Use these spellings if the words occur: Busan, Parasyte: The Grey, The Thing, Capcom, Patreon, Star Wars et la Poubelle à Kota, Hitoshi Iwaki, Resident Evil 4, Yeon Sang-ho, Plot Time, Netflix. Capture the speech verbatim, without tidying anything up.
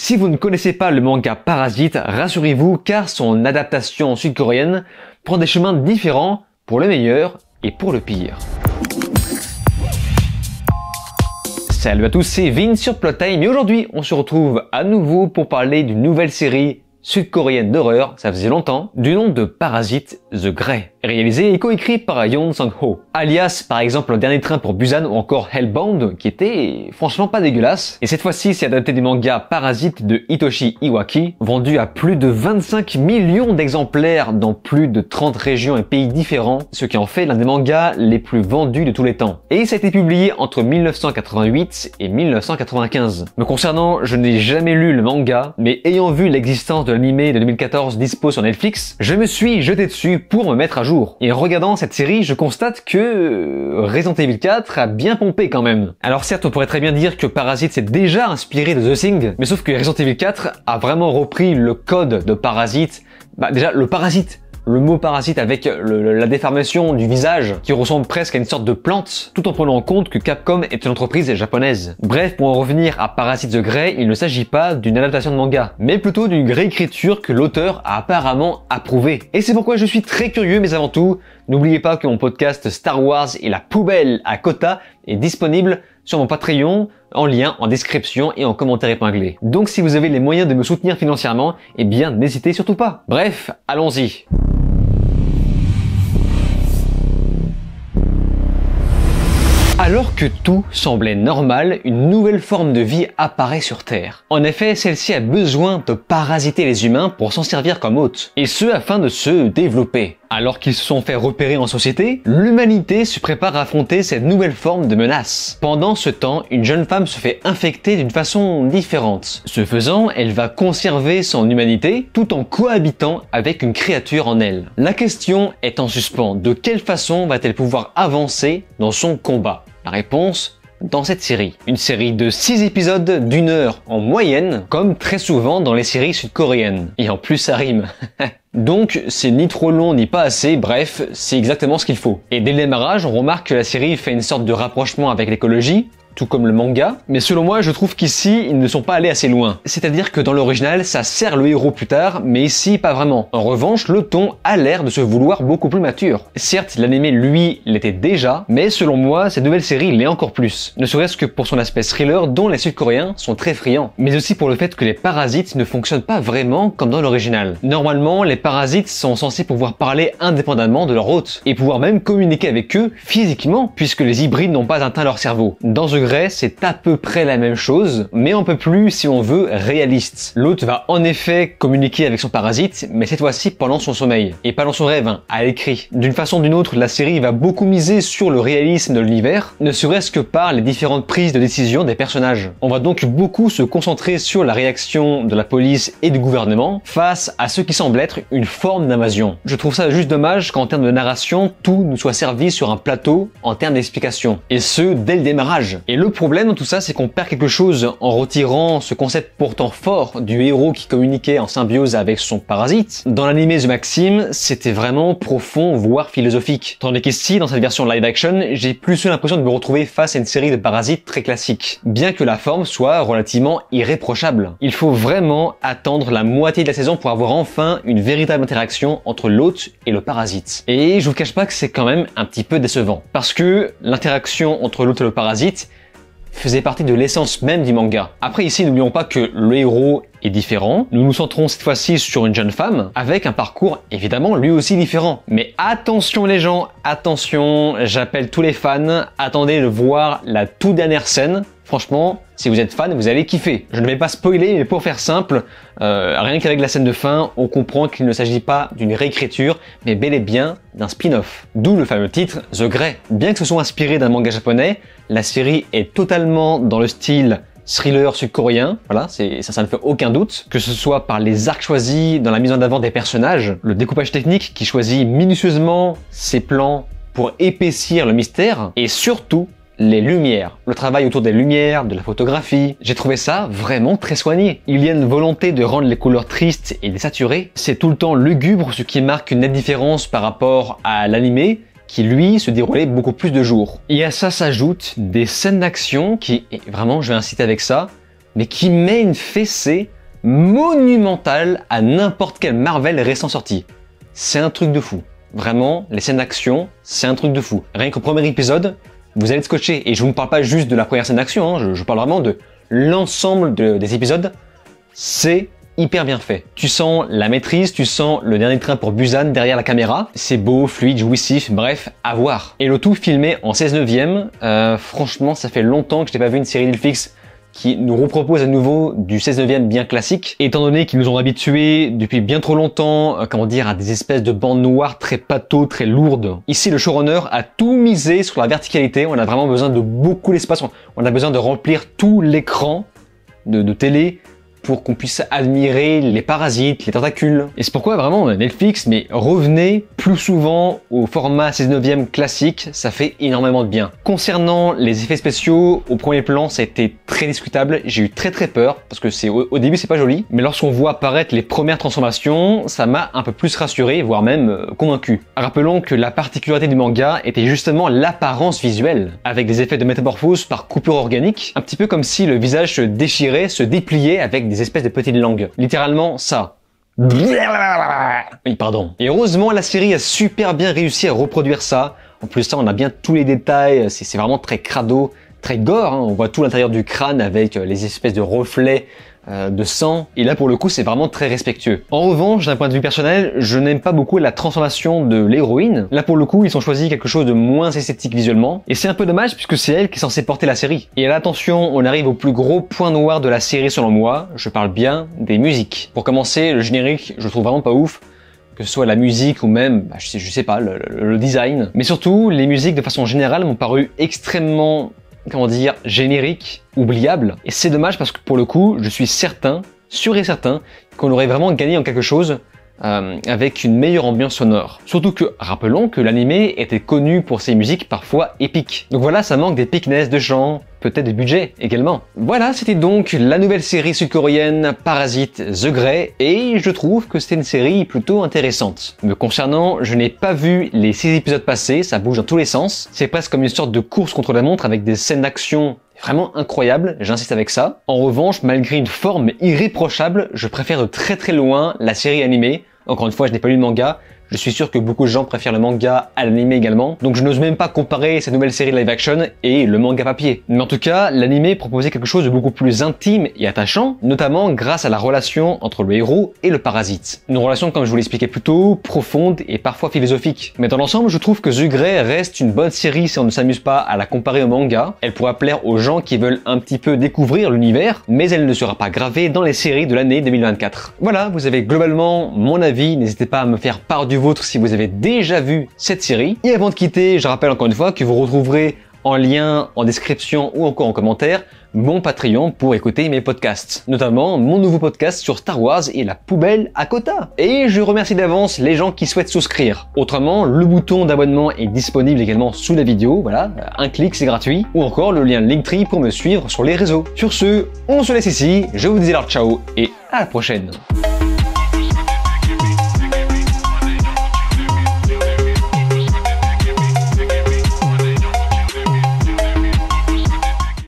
Si vous ne connaissez pas le manga Parasite, rassurez-vous car son adaptation sud-coréenne prend des chemins différents pour le meilleur et pour le pire. Salut à tous, c'est Vin sur Plot Time et aujourd'hui on se retrouve à nouveau pour parler d'une nouvelle série sud-coréenne d'horreur, ça faisait longtemps, du nom de Parasyte The Grey, réalisé et coécrit par Yeon Sang-ho, alias par exemple Le Dernier Train pour Busan ou encore Hellbound, qui était franchement pas dégueulasse. Et cette fois-ci, c'est adapté des mangas Parasyte de Hitoshi Iwaki, vendu à plus de vingt-cinq millions d'exemplaires dans plus de trente régions et pays différents, ce qui en fait l'un des mangas les plus vendus de tous les temps. Et ça a été publié entre mille neuf cent quatre-vingt-huit et mille neuf cent quatre-vingt-quinze. Me concernant, je n'ai jamais lu le manga, mais ayant vu l'existence de l'animé de deux mille quatorze dispo sur Netflix, je me suis jeté dessus pour me mettre à jour. Et en regardant cette série, je constate que Resident Evil quatre a bien pompé quand même. Alors certes, on pourrait très bien dire que Parasyte s'est déjà inspiré de The Thing, mais sauf que Resident Evil quatre a vraiment repris le code de Parasyte. Bah déjà, le parasite Le mot parasite avec le, la déformation du visage qui ressemble presque à une sorte de plante, tout en prenant en compte que Capcom est une entreprise japonaise. Bref, pour en revenir à Parasyte The Grey, il ne s'agit pas d'une adaptation de manga, mais plutôt d'une réécriture que l'auteur a apparemment approuvée. Et c'est pourquoi je suis très curieux, mais avant tout, n'oubliez pas que mon podcast Star Wars et la Poubelle à Kota est disponible sur mon Patreon, en lien, en description et en commentaire épinglé. Donc si vous avez les moyens de me soutenir financièrement, eh bien n'hésitez surtout pas. Bref, allons-y. Alors que tout semblait normal, une nouvelle forme de vie apparaît sur Terre. En effet, celle-ci a besoin de parasiter les humains pour s'en servir comme hôte, et ce afin de se développer. Alors qu'ils se sont fait repérer en société, l'humanité se prépare à affronter cette nouvelle forme de menace. Pendant ce temps, une jeune femme se fait infecter d'une façon différente. Ce faisant, elle va conserver son humanité tout en cohabitant avec une créature en elle. La question est en suspens, de quelle façon va-t-elle pouvoir avancer dans son combat? La réponse dans cette série. Une série de six épisodes d'une heure en moyenne, comme très souvent dans les séries sud-coréennes. Et en plus ça rime. Donc c'est ni trop long ni pas assez, bref, c'est exactement ce qu'il faut. Et dès le démarrage, on remarque que la série fait une sorte de rapprochement avec l'écologie, tout comme le manga, mais selon moi je trouve qu'ici ils ne sont pas allés assez loin. C'est-à-dire que dans l'original ça sert le héros plus tard, mais ici pas vraiment. En revanche, le ton a l'air de se vouloir beaucoup plus mature. Certes, l'animé lui l'était déjà, mais selon moi cette nouvelle série l'est encore plus. Ne serait-ce que pour son aspect thriller dont les Sud-Coréens sont très friands, mais aussi pour le fait que les parasites ne fonctionnent pas vraiment comme dans l'original. Normalement, les parasites sont censés pouvoir parler indépendamment de leur hôte, et pouvoir même communiquer avec eux physiquement, puisque les hybrides n'ont pas atteint leur cerveau. Dans The c'est à peu près la même chose, mais un peu plus, si on veut, réaliste. L'hôte va en effet communiquer avec son parasite, mais cette fois-ci pendant son sommeil, et pas dans son rêve, hein, à l'écrit. D'une façon ou d'une autre, la série va beaucoup miser sur le réalisme de l'univers, ne serait-ce que par les différentes prises de décision des personnages. On va donc beaucoup se concentrer sur la réaction de la police et du gouvernement face à ce qui semble être une forme d'invasion. Je trouve ça juste dommage qu'en termes de narration, tout nous soit servi sur un plateau en termes d'explication, et ce, dès le démarrage. Et le problème dans tout ça, c'est qu'on perd quelque chose en retirant ce concept pourtant fort du héros qui communiquait en symbiose avec son parasite. Dans l'anime The Maxim, c'était vraiment profond, voire philosophique. Tandis qu'ici, dans cette version live action, j'ai plus l'impression de me retrouver face à une série de parasites très classique, bien que la forme soit relativement irréprochable. Il faut vraiment attendre la moitié de la saison pour avoir enfin une véritable interaction entre l'hôte et le parasite. Et je vous cache pas que c'est quand même un petit peu décevant, parce que l'interaction entre l'hôte et le parasite faisait partie de l'essence même du manga. Après ici, n'oublions pas que le héros est différent. Nous nous centrons cette fois-ci sur une jeune femme, avec un parcours évidemment lui aussi différent. Mais attention les gens, attention, j'appelle tous les fans, attendez de voir la toute dernière scène. Franchement, si vous êtes fan, vous allez kiffer. Je ne vais pas spoiler, mais pour faire simple, euh, rien qu'avec la scène de fin, on comprend qu'il ne s'agit pas d'une réécriture, mais bel et bien d'un spin-off. D'où le fameux titre The Grey. Bien que ce soit inspiré d'un manga japonais, la série est totalement dans le style thriller sud-coréen, voilà, c'est ça, ça ne fait aucun doute, que ce soit par les arcs choisis dans la mise en avant des personnages, le découpage technique qui choisit minutieusement ses plans pour épaissir le mystère, et surtout les lumières. Le travail autour des lumières, de la photographie, j'ai trouvé ça vraiment très soigné. Il y a une volonté de rendre les couleurs tristes et désaturées. C'est tout le temps lugubre, ce qui marque une nette différence par rapport à l'animé, qui lui se déroulait beaucoup plus de jours. Et à ça s'ajoutent des scènes d'action qui, et vraiment je vais inciter avec ça, mais qui met une fessée monumentale à n'importe quel Marvel récent sorti. C'est un truc de fou. Vraiment, les scènes d'action, c'est un truc de fou. Rien qu'au premier épisode, vous allez scotcher. Et je ne vous parle pas juste de la première scène d'action, hein, je, je parle vraiment de l'ensemble de, des épisodes. C'est hyper bien fait. Tu sens la maîtrise, tu sens le dernier train pour Busan derrière la caméra. C'est beau, fluide, jouissif, bref, à voir. Et le tout filmé en seize neuvième. Euh, franchement, ça fait longtemps que je n'ai pas vu une série Netflix qui nous repropose à nouveau du seize neuvième bien classique, étant donné qu'ils nous ont habitués depuis bien trop longtemps, euh, comment dire, à des espèces de bandes noires très pato, très lourdes. Ici, le showrunner a tout misé sur la verticalité, on a vraiment besoin de beaucoup d'espace, on a besoin de remplir tout l'écran de, de télé pour qu'on puisse admirer les parasites, les tentacules. Et c'est pourquoi vraiment Netflix, mais revenez plus souvent au format seize neuvième classique, ça fait énormément de bien. Concernant les effets spéciaux, au premier plan, ça a été très discutable, j'ai eu très très peur, parce que c'est au, au début c'est pas joli, mais lorsqu'on voit apparaître les premières transformations, ça m'a un peu plus rassuré, voire même euh, convaincu. Rappelons que la particularité du manga était justement l'apparence visuelle, avec des effets de métamorphose par coupure organique, un petit peu comme si le visage se déchirait, se dépliait avec des espèces de petites langues. Littéralement, ça. Oui, pardon. Et heureusement, la série a super bien réussi à reproduire ça. En plus, ça, on a bien tous les détails. C'est vraiment très crado, très gore. Hein. On voit tout l'intérieur du crâne avec les espèces de reflets euh, de sang. Et là, pour le coup, c'est vraiment très respectueux. En revanche, d'un point de vue personnel, je n'aime pas beaucoup la transformation de l'héroïne. Là, pour le coup, ils ont choisi quelque chose de moins esthétique visuellement. Et c'est un peu dommage puisque c'est elle qui est censée porter la série. Et là, attention, on arrive au plus gros point noir de la série selon moi. Je parle bien des musiques. Pour commencer, le générique, je le trouve vraiment pas ouf. Que ce soit la musique ou même, bah, je, sais, je sais pas, le, le, le design. Mais surtout, les musiques de façon générale m'ont paru extrêmement... comment dire, générique, oubliable. Et c'est dommage parce que pour le coup, je suis certain, sûr et certain, qu'on aurait vraiment gagné en quelque chose euh, avec une meilleure ambiance sonore. Surtout que, rappelons que l'anime était connu pour ses musiques parfois épiques. Donc voilà, ça manque des pickness de chant, peut-être de budget également. Voilà, c'était donc la nouvelle série sud-coréenne Parasite The Grey, et je trouve que c'était une série plutôt intéressante. Me concernant, je n'ai pas vu les six épisodes passés, ça bouge dans tous les sens. C'est presque comme une sorte de course contre la montre avec des scènes d'action vraiment incroyables, j'insiste avec ça. En revanche, malgré une forme irréprochable, je préfère de très très loin la série animée. Encore une fois, je n'ai pas lu le manga. Je suis sûr que beaucoup de gens préfèrent le manga à l'anime également, donc je n'ose même pas comparer cette nouvelle série live action et le manga papier. Mais en tout cas, l'anime proposait quelque chose de beaucoup plus intime et attachant, notamment grâce à la relation entre le héros et le parasite. Une relation, comme je vous l'expliquais plus tôt, profonde et parfois philosophique. Mais dans l'ensemble, je trouve que The Grey reste une bonne série si on ne s'amuse pas à la comparer au manga. Elle pourra plaire aux gens qui veulent un petit peu découvrir l'univers, mais elle ne sera pas gravée dans les séries de l'année deux mille vingt-quatre. Voilà, vous avez globalement mon avis, n'hésitez pas à me faire part du vôtre si vous avez déjà vu cette série. Et avant de quitter, je rappelle encore une fois que vous retrouverez en lien, en description ou encore en commentaire mon Patreon pour écouter mes podcasts, notamment mon nouveau podcast sur Star Wars et la poubelle à Kota. Et je remercie d'avance les gens qui souhaitent souscrire. Autrement, le bouton d'abonnement est disponible également sous la vidéo, voilà, un clic c'est gratuit, ou encore le lien Linktree pour me suivre sur les réseaux. Sur ce, on se laisse ici, je vous dis alors ciao et à la prochaine.